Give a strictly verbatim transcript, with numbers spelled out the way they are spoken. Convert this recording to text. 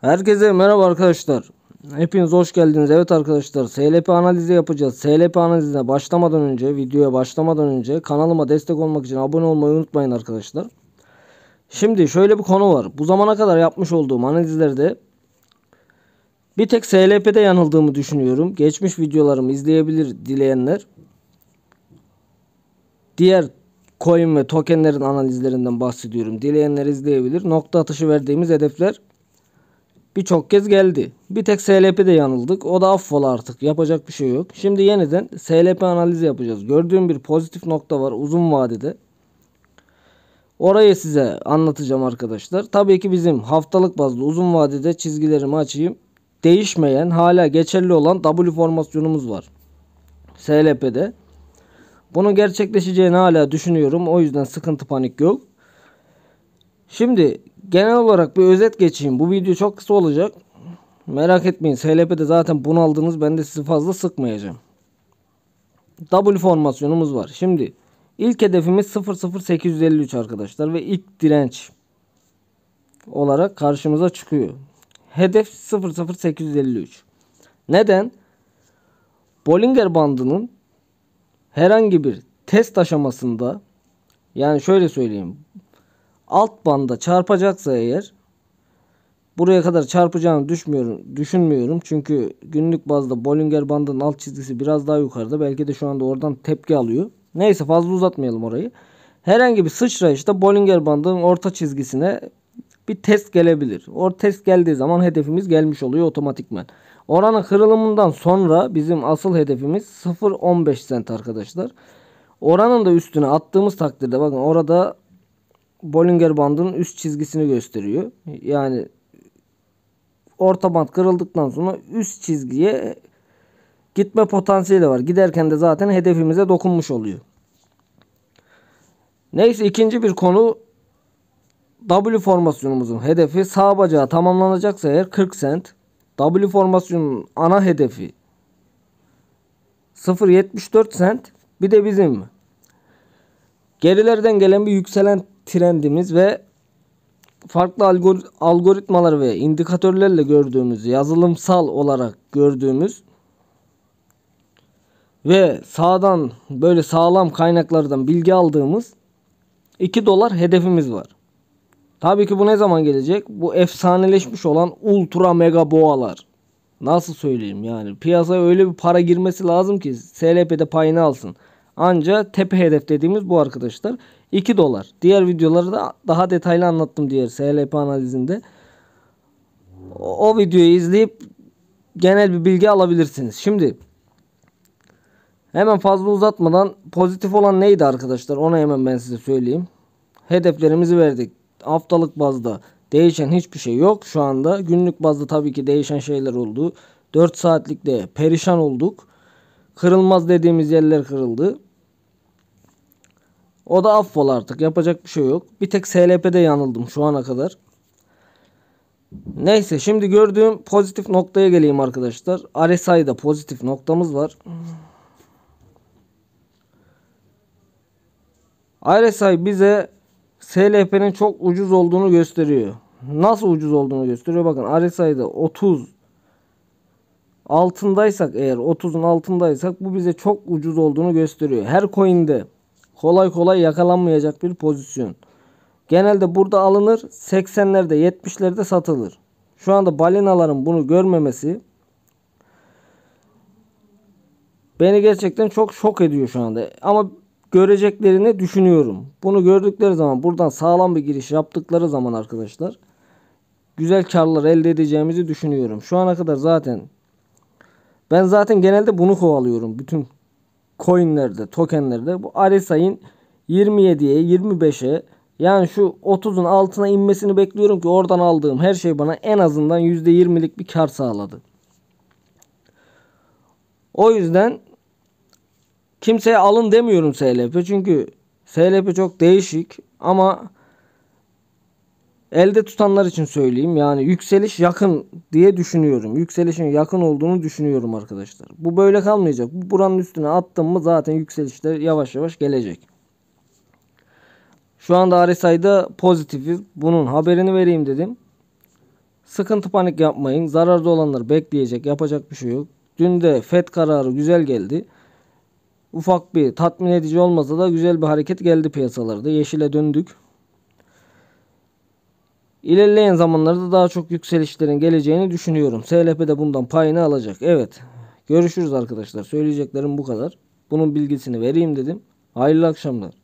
Herkese merhaba arkadaşlar. Hepiniz hoş geldiniz. Evet arkadaşlar, S L P analizi yapacağız. S L P analizine başlamadan önce, videoya başlamadan önce kanalıma destek olmak için abone olmayı unutmayın arkadaşlar. Şimdi şöyle bir konu var. Bu zamana kadar yapmış olduğum analizlerde bir tek S L P'de yanıldığımı düşünüyorum. Geçmiş videolarımı izleyebilir dileyenler. Diğer coin ve tokenlerin analizlerinden bahsediyorum. Dileyenler izleyebilir. Nokta atışı verdiğimiz hedefler birçok kez geldi. Bir tek S L P'de yanıldık. O da affola artık. Yapacak bir şey yok. Şimdi yeniden S L P analizi yapacağız. Gördüğüm bir pozitif nokta var uzun vadede. Orayı size anlatacağım arkadaşlar. Tabii ki bizim haftalık bazlı uzun vadede çizgilerimi açayım. Değişmeyen, hala geçerli olan W formasyonumuz var S L P'de. Bunun gerçekleşeceğini hala düşünüyorum. O yüzden sıkıntı, panik yok. Şimdi genel olarak bir özet geçeyim. Bu video çok kısa olacak. Merak etmeyin. S L P'de zaten bunaldınız. Ben de sizi fazla sıkmayacağım. W formasyonumuz var. Şimdi ilk hedefimiz sıfır nokta sıfır sekiz yüz elli üç arkadaşlar. Ve ilk direnç olarak karşımıza çıkıyor. Hedef sıfır nokta sıfır sekiz yüz elli üç. Neden? Bollinger bandının herhangi bir test aşamasında, yani şöyle söyleyeyim, alt banda çarpacaksa eğer, buraya kadar çarpacağını düşmüyorum, düşünmüyorum. Çünkü günlük bazda Bollinger bandının alt çizgisi biraz daha yukarıda. Belki de şu anda oradan tepki alıyor. Neyse, fazla uzatmayalım orayı. Herhangi bir sıçrayışta Bollinger bandının orta çizgisine bir test gelebilir. O test geldiği zaman hedefimiz gelmiş oluyor otomatikman. Oranın kırılımından sonra bizim asıl hedefimiz sıfır nokta on beş sent arkadaşlar. Oranın da üstüne attığımız takdirde, bakın orada Bollinger bandının üst çizgisini gösteriyor. Yani orta band kırıldıktan sonra üst çizgiye gitme potansiyeli var. Giderken de zaten hedefimize dokunmuş oluyor. Neyse, ikinci bir konu, W formasyonumuzun hedefi sağ bacağı tamamlanacaksa eğer kırk sent. W formasyonunun ana hedefi sıfır nokta yetmiş dört sent. Bir de bizim gerilerden gelen bir yükselen trendimiz ve farklı algor algoritmalar ve indikatörlerle gördüğümüz, yazılımsal olarak gördüğümüz ve sağdan böyle sağlam kaynaklardan bilgi aldığımız iki dolar hedefimiz var. Tabii ki bu ne zaman gelecek? Bu efsaneleşmiş olan ultra mega boğalar. Nasıl söyleyeyim yani? Piyasaya öyle bir para girmesi lazım ki S L P'de payını alsın. Anca tepe hedef dediğimiz bu arkadaşlar. iki dolar. Diğer videoları da daha detaylı anlattım diğer S L P analizinde. O, o videoyu izleyip genel bir bilgi alabilirsiniz. Şimdi hemen fazla uzatmadan pozitif olan neydi arkadaşlar? Onu hemen ben size söyleyeyim. Hedeflerimizi verdik. Haftalık bazda değişen hiçbir şey yok şu anda. Günlük bazda tabii ki değişen şeyler oldu. dört saatlikte perişan olduk. Kırılmaz dediğimiz yerler kırıldı. O da affol artık. Yapacak bir şey yok. Bir tek S L P'de yanıldım şu ana kadar. Neyse, şimdi gördüğüm pozitif noktaya geleyim arkadaşlar. Aresay'da pozitif noktamız var. Aresay bize S L P'nin çok ucuz olduğunu gösteriyor. Nasıl ucuz olduğunu gösteriyor? Bakın Aresay'da otuz altındaysak eğer, otuzun altındaysak bu bize çok ucuz olduğunu gösteriyor. Her coin'de kolay kolay yakalanmayacak bir pozisyon. Genelde burada alınır, seksenlerde yetmişlerde satılır. Şu anda balinaların bunu görmemesi beni gerçekten çok şok ediyor şu anda. Ama göreceklerini düşünüyorum. Bunu gördükleri zaman, buradan sağlam bir giriş yaptıkları zaman arkadaşlar, güzel karlar elde edeceğimizi düşünüyorum. Şu ana kadar zaten ben zaten genelde bunu kovalıyorum. Bütün coinlerde, tokenlerde bu Aresay'ın yirmi yediye yirmi beşe, yani şu otuzun altına inmesini bekliyorum ki oradan aldığım her şey bana en azından yüzde yirmilik bir kar sağladı. O yüzden kimseye alın demiyorum S L P, çünkü S L P çok değişik, ama elde tutanlar için söyleyeyim, yani yükseliş yakın diye düşünüyorum. Yükselişin yakın olduğunu düşünüyorum arkadaşlar. Bu böyle kalmayacak. Buranın üstüne attım mı zaten yükselişler yavaş yavaş gelecek. Şu anda Aresay'da pozitifiz. Bunun haberini vereyim dedim. Sıkıntı, panik yapmayın. Zararda olanlar bekleyecek. Yapacak bir şey yok. Dün de F E D kararı güzel geldi. Ufak bir tatmin edici olmasa da güzel bir hareket geldi piyasalarda. Yeşile döndük. İlerleyen zamanlarda daha çok yükselişlerin geleceğini düşünüyorum. S L P de bundan payını alacak. Evet. Görüşürüz arkadaşlar. Söyleyeceklerim bu kadar. Bunun bilgisini vereyim dedim. Hayırlı akşamlar.